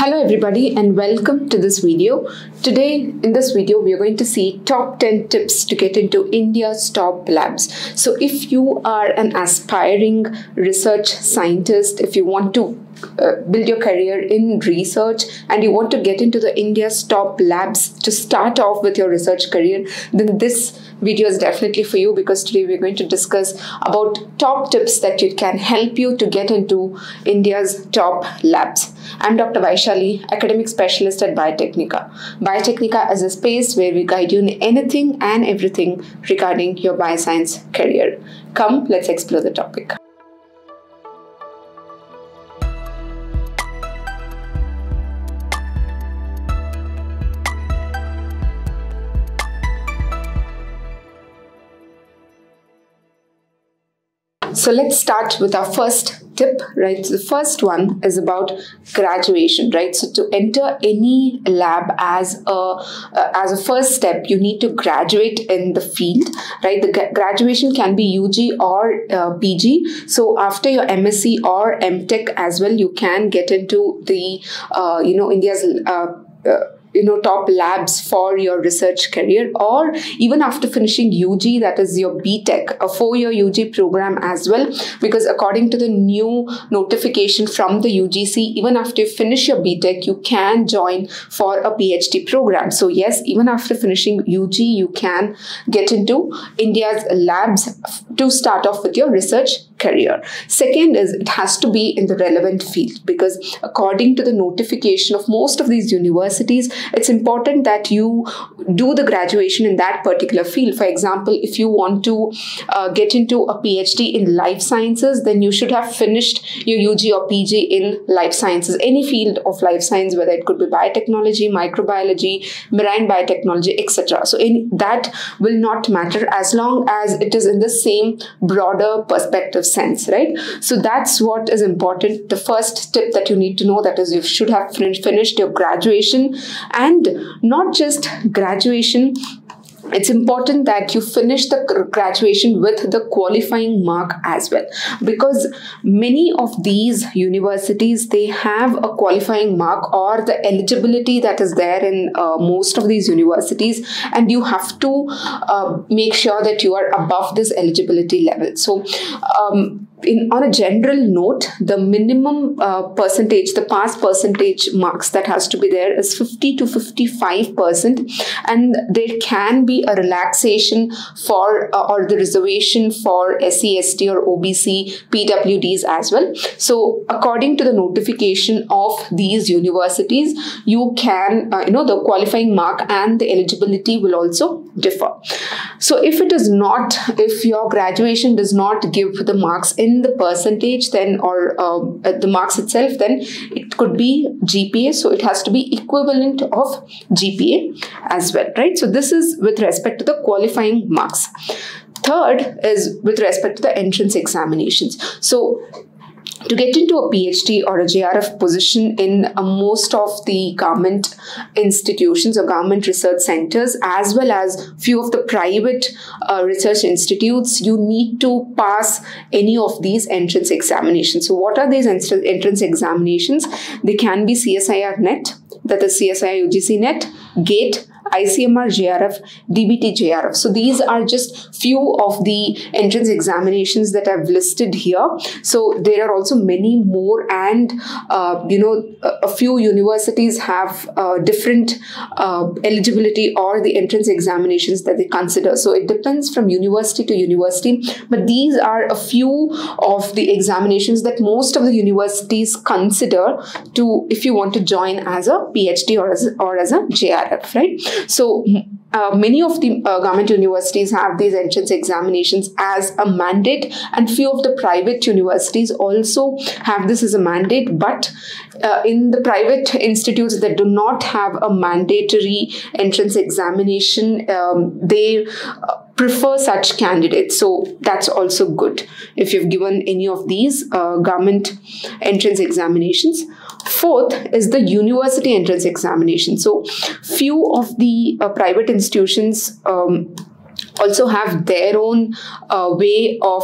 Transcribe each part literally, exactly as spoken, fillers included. Hello everybody and welcome to this video. Today in this video we are going to see top ten tips to get into India's top labs. So if you are an aspiring research scientist, if you want to Uh, build your career in research and you want to get into the India's top labs to start off with your research career, then this video is definitely for you, because today we're going to discuss about top tips that you can help you to get into India's top labs. I'm Doctor Vaishali, Academic Specialist at Biotecnika. Biotecnika is a space where we guide you in anything and everything regarding your bioscience career. Come, let's explore the topic. So let's start with our first tip, right? So the first one is about graduation, right? So to enter any lab as a uh, as a first step, you need to graduate in the field, right? The graduation can be U G or uh, P G. So after your MSc or MTech as well, you can get into the uh, you know India's uh, uh, you know, top labs for your research career, or even after finishing U G, that is your B.Tech, a four-year U G program as well, because according to the new notification from the U G C, even after you finish your B.Tech, you can join for a PhD program. So yes, even after finishing U G, you can get into India's labs to start off with your research career. Second is, it has to be in the relevant field, because according to the notification of most of these universities, it's important that you do the graduation in that particular field. For example, if you want to uh, get into a PhD in life sciences, then you should have finished your U G or P G in life sciences, any field of life science, whether it could be biotechnology, microbiology, marine biotechnology, et cetera. So in, that will not matter as long as it is in the same broader perspective sense, right? So that's what is important. The first tip that you need to know, that is, you should have finished your graduation. And not just graduation, it's important that you finish the graduation with the qualifying mark as well, because many of these universities, they have a qualifying mark or the eligibility that is there in uh, most of these universities, and you have to uh, make sure that you are above this eligibility level. So um, In, on a general note, the minimum uh, percentage, the pass percentage marks that has to be there is fifty to fifty-five percent, and there can be a relaxation for uh, or the reservation for S C S T or O B C, P W Ds as well. So according to the notification of these universities, you can, uh, you know, the qualifying mark and the eligibility will also differ. So if it is not, if your graduation does not give the marks in the percentage, then or uh, the marks itself, then it could be G P A. So it has to be equivalent of G P A as well, right? So this is with respect to the qualifying marks. Third is with respect to the entrance examinations. So to get into a PhD or a J R F position in uh, most of the government institutions or government research centers, as well as few of the private uh, research institutes, you need to pass any of these entrance examinations. So what are these entrance examinations? They can be C S I R net, that is C S I R U G C net, GATE, I C M R J R F, D B T J R F. So these are just few of the entrance examinations that I've listed here. So there are also many more, and uh, you know, a, a few universities have uh, different uh, eligibility or the entrance examinations that they consider. So it depends from university to university, but these are a few of the examinations that most of the universities consider to, if you want to join as a PhD or as, or as a J R F, right? So uh, many of the uh, government universities have these entrance examinations as a mandate, and few of the private universities also have this as a mandate. But uh, in the private institutes that do not have a mandatory entrance examination, um, they uh, prefer such candidates. So that's also good if you've given any of these uh, government entrance examinations. Fourth is the university entrance examination. So few of the uh, private institutions um, also have their own uh, way of,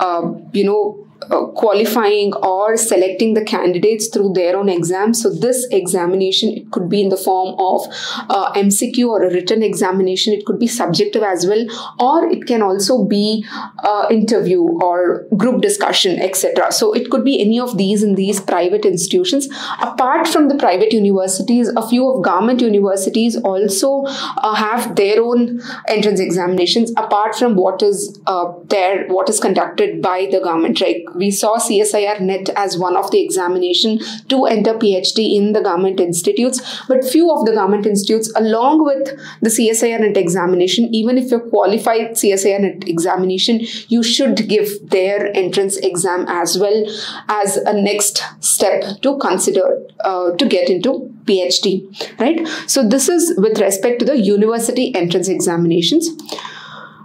uh, you know, uh, qualifying or selecting the candidates through their own exam. So this examination, it could be in the form of uh, M C Q or a written examination. It could be subjective as well, or it can also be uh, interview or group discussion, et cetera. So it could be any of these in these private institutions. Apart from the private universities, a few of government universities also uh, have their own entrance examinations apart from what is uh, there, what is conducted by the government. Right? We saw C S I R net as one of the examination to enter PhD in the government institutes, but few of the government institutes, along with the C S I R net examination, even if you're qualified C S I R net examination, you should give their entrance exam as well as a next step to consider uh, to get into PhD, right? So this is with respect to the university entrance examinations.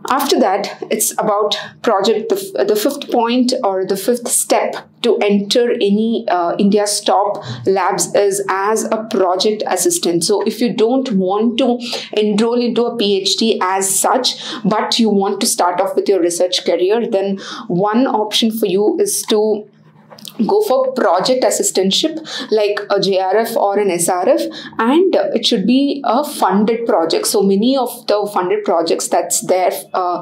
After that, it's about project, the, the fifth point or the fifth step to enter any uh, India's top labs is as a project assistant. So if you don't want to enroll into a PhD as such, but you want to start off with your research career, then one option for you is to go for project assistantship like a J R F or an S R F, and it should be a funded project. So many of the funded projects that's there uh,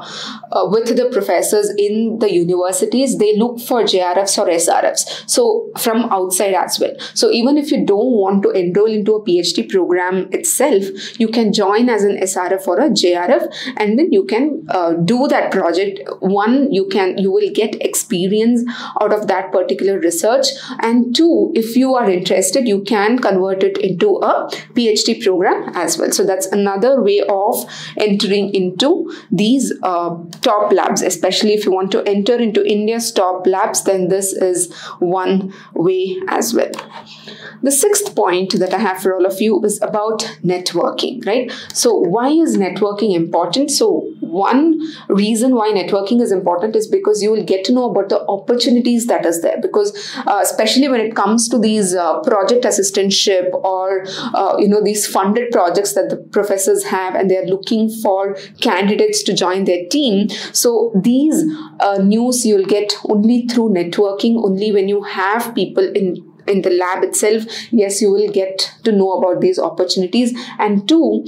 uh, with the professors in the universities, they look for J R Fs or S R Fs, so from outside as well. So even if you don't want to enroll into a PhD program itself, you can join as an S R F or a J R F, and then you can uh, do that project. One, you can you will get experience out of that particular research, and two, if you are interested, you can convert it into a PhD program as well. So that's another way of entering into these uh, top labs, especially if you want to enter into India's top labs, then this is one way as well. The sixth point that I have for all of you is about networking, right? So why is networking important? So one reason why networking is important is because you will get to know about the opportunities that is there, because uh, especially when it comes to these uh, project assistantship or uh, you know, these funded projects that the professors have and they're looking for candidates to join their team. So these uh, news you'll get only through networking, only when you have people in in the lab itself. Yes, you will get to know about these opportunities, and two,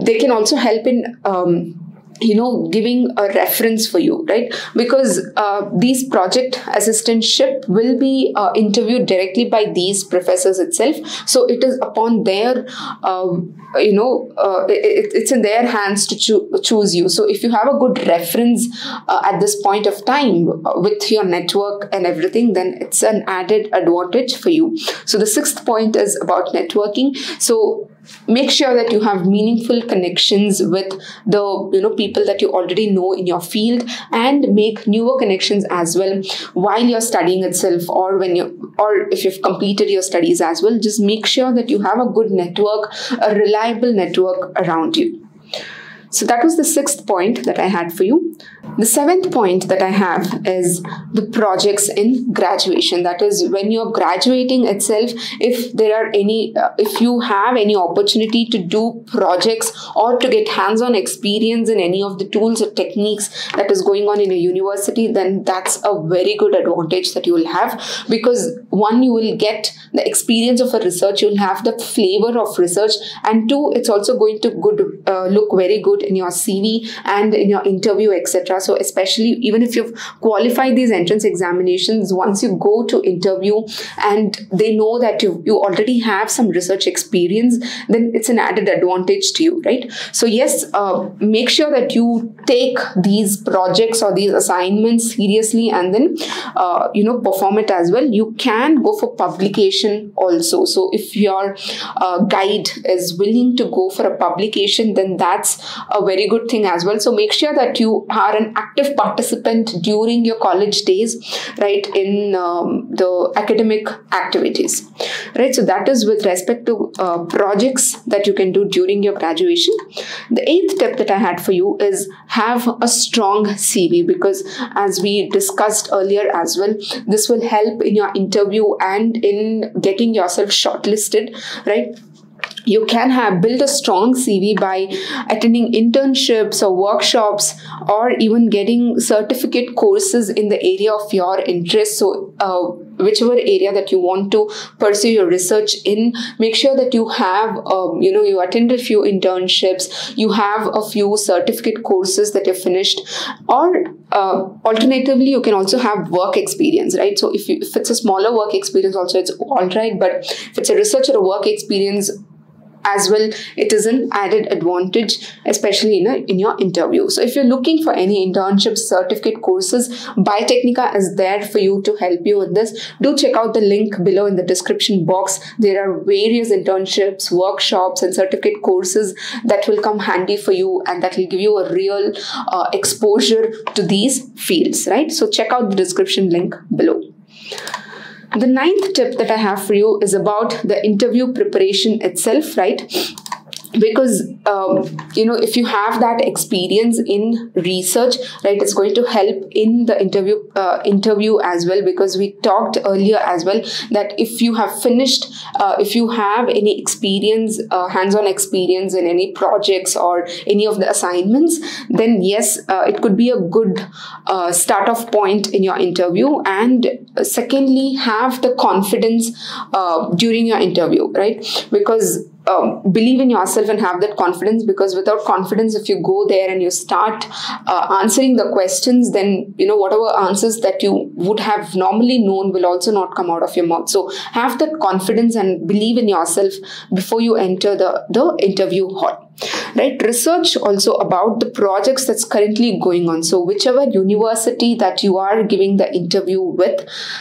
they can also help in um, you know, giving a reference for you, right? Because uh, these project assistantship will be uh, interviewed directly by these professors itself. So it is upon their, uh, you know, uh, it, it's in their hands to cho choose you. So if you have a good reference uh, at this point of time uh, with your network and everything, then it's an added advantage for you. So the sixth point is about networking. So make sure that you have meaningful connections with the, you know, people that you already know in your field, and make newer connections as well while you're studying itself, or when you, or if you've completed your studies as well. Just make sure that you have a good network, a reliable network around you. So that was the sixth point that I had for you. The seventh point that I have is the projects in graduation. That is, when you're graduating itself, if there are any, uh, if you have any opportunity to do projects or to get hands-on experience in any of the tools or techniques that is going on in a university, then that's a very good advantage that you will have, because one, you will get the experience of a research, you'll have the flavor of research, and two, it's also going to good uh, look very good in your C V and in your interview, et cetera. So especially even if you've qualified these entrance examinations, once you go to interview and they know that you, you already have some research experience, then it's an added advantage to you, right? So yes, uh, make sure that you take these projects or these assignments seriously, and then uh, you know, perform it as well. You can go for publication also. So if your uh, guide is willing to go for a publication, then that's a very good thing as well. So make sure that you are an active participant during your college days, right, in um, the academic activities, right? So that is with respect to uh, projects that you can do during your graduation. The eighth tip that I had for you is have a strong C V, because as we discussed earlier as well, this will help in your interview and in getting yourself shortlisted, right? you can have built a strong C V by attending internships or workshops, or even getting certificate courses in the area of your interest. So uh, whichever area that you want to pursue your research in, make sure that you have, um, you know, you attended a few internships, you have a few certificate courses that you've finished, or uh, alternatively, you can also have work experience, right? So if, you, if it's a smaller work experience also, it's all right, but if it's a research or a work experience as well, it is an added advantage, especially in, a, in your interview. So if you're looking for any internships, certificate courses, Biotecnika is there for you to help you with this. Do check out the link below in the description box. There are various internships, workshops and certificate courses that will come handy for you, and that will give you a real uh, exposure to these fields, right? So check out the description link below. The ninth tip that I have for you is about the interview preparation itself, right? Because, um, you know, if you have that experience in research, right, it's going to help in the interview uh, interview as well, because we talked earlier as well that if you have finished, uh, if you have any experience, uh, hands-on experience in any projects or any of the assignments, then yes, uh, it could be a good uh, start-off point in your interview. And secondly, have the confidence uh, during your interview, right? Because Um, believe in yourself and have that confidence, because without confidence, if you go there and you start uh, answering the questions, then, you know, whatever answers that you would have normally known will also not come out of your mouth. So have that confidence and believe in yourself before you enter the, the interview hall. Right, research also about the projects that's currently going on. So whichever university that you are giving the interview with,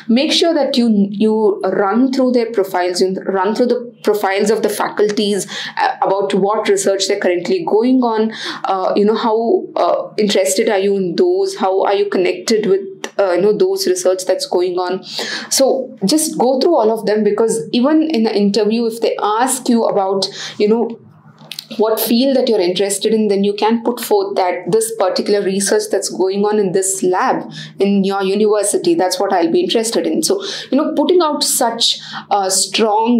make sure that you you run through their profiles, you run through the profiles of the faculties uh, about what research they're currently going on. Uh, you know, how uh, interested are you in those? How are you connected with Uh, you know, those research that's going on? So just go through all of them, because even in the interview, if they ask you about, you know, what field that you're interested in, then you can put forth that this particular research that's going on in this lab in your university, that's what I'll be interested in. So, you know, putting out such uh, strong,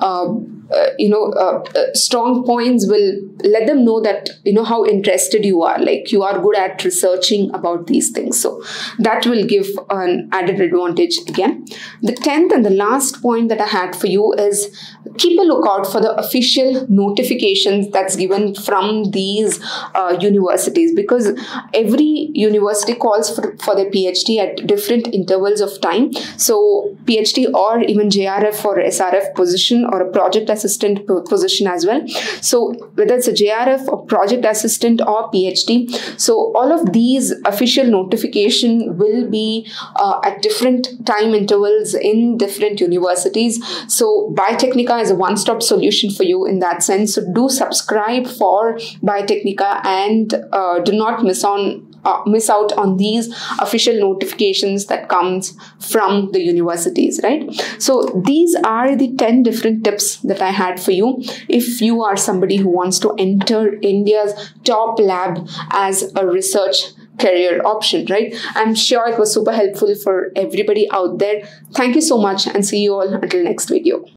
uh, uh, you know, uh, uh, strong points will let them know that, you know, how interested you are, like you are good at researching about these things. So that will give an added advantage again. The tenth and the last point that I had for you is keep a lookout for the official notifications that's given from these uh, universities, because every university calls for, for their PhD at different intervals of time. So PhD or even J R F or S R F position, or a project assistant position as well. So whether it's a J R F or project assistant or PhD, so all of these official notification will be uh, at different time intervals in different universities. So Biotecnika is a one-stop solution for you in that sense. So do subscribe for Biotecnika and uh, do not miss on uh, miss out on these official notifications that comes from the universities, right? So these are the ten different tips that I had for you if you are somebody who wants to enter India's top lab as a research career option, right? I'm sure it was super helpful for everybody out there. Thank you so much, and see you all until next video.